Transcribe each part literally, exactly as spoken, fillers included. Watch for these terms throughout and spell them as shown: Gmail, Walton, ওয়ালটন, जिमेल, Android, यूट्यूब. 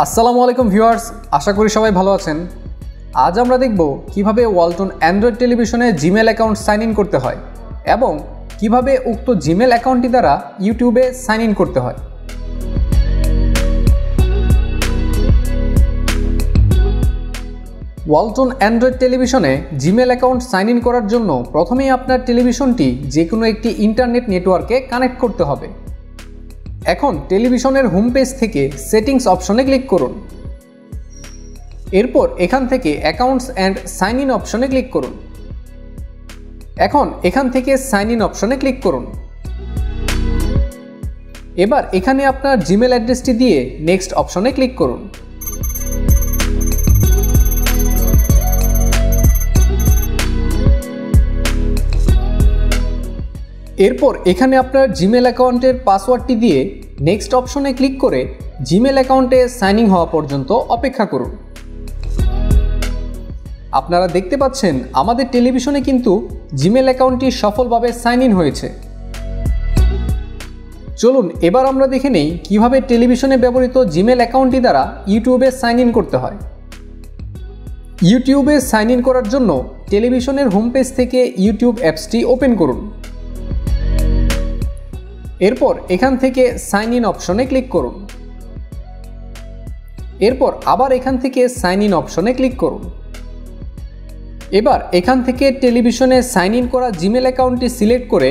असलामुअलैकुम viewers, आशा करी सबाई भालो आछेन। आज आमरा देखबो किभाबे वाल्टन एंड्रॉइड टेलिविजने जिमेल अ্যাকাউন্ট साइन इन करते हैं एबं किभाबे उक्त जिमेल अ্যাকাউন্টটি द्वारा यूट्यूबे साइन इन करते हैं। वाल्टन एंड्रॉइड टेलिविजने जिमेल अ্যাকাউন্ট साइन इन करार जोन्नो प्रथमेই आपनार टेलिविजनटी जेकोनो एकटी इंटरनेट नेटवर्के कानेक्ट करते होबे। एखन टेलिविजनेर होम पेज थेके सेटिंग्स अपशने क्लिक करुन। एरपर एखान थेके অ্যাকাউন্টস एंड साइन इन अपशने क्लिक करुन। एखन एखान थेके साइन इन अपशने क्लिक करुन। एबार एखाने आपनार जिमेल অ্যাড্রেসটি दिए नेक्स्ट अपशने क्लिक करुन। এরপর এখানে আপনার জিমেল অ্যাকাউন্টের পাসওয়ার্ডটি দিয়ে নেক্সট অপশনে ক্লিক করে জিমেল অ্যাকাউন্টে সাইন ইন হওয়া পর্যন্ত অপেক্ষা করুন। আপনারা দেখতে পাচ্ছেন আমাদের টেলিভিশনে কিন্তু জিমেল অ্যাকাউন্টটি সফলভাবে সাইন ইন হয়েছে। চলুন এবার আমরা দেখে নেই কিভাবে টেলিভিশনে ব্যবহৃত জিমেল অ্যাকাউন্টটি দ্বারা ইউটিউবে সাইন ইন করতে হয়। ইউটিউবে সাইন ইন করার জন্য টেলিভিশনের হোম পেজ থেকে ইউটিউব অ্যাপসটি ওপেন করুন। এরপর এখান থেকে সাইন ইন অপশনে ক্লিক করুন। এরপর আবার এখান থেকে সাইন ইন অপশনে ক্লিক করুন। এবার এখান থেকে টেলিভিশনে সাইন ইন করা জিমেল অ্যাকাউন্টটি সিলেক্ট করে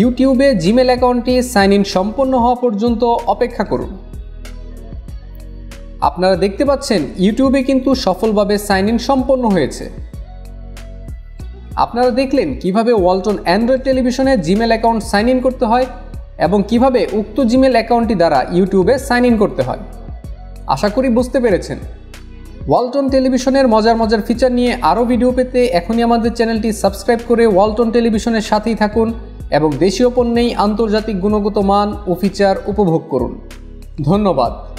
ইউটিউবে জিমেল অ্যাকাউন্টটি সাইন ইন সম্পন্ন হওয়া পর্যন্ত অপেক্ষা করুন। আপনারা দেখতে পাচ্ছেন ইউটিউবে কিন্তু সফলভাবে সাইন ইন সম্পন্ন হয়েছে। আপনারা দেখলেন কিভাবে ওয়ালটন অ্যান্ড্রয়েড টেলিভিশনে জিমেল অ্যাকাউন্ট সাইন ইন করতে হয় एवं কিভাবে উক্ত জিমেল অ্যাকাউন্টটি দ্বারা ইউটিউবে সাইন ইন করতে হয়। আশা করি বুঝতে পেরেছেন। ওয়ালটন টেলিভিশনের মজার মজার ফিচার নিয়ে আরও ভিডিও পেতে এখনই আমাদের চ্যানেলটি সাবস্ক্রাইব করে ওয়ালটন টেলিভিশনের সাথেই থাকুন এবং দেশীয় পণ্যেই আন্তর্জাতিক গুণগত মান ও ফিচার উপভোগ করুন। ধন্যবাদ।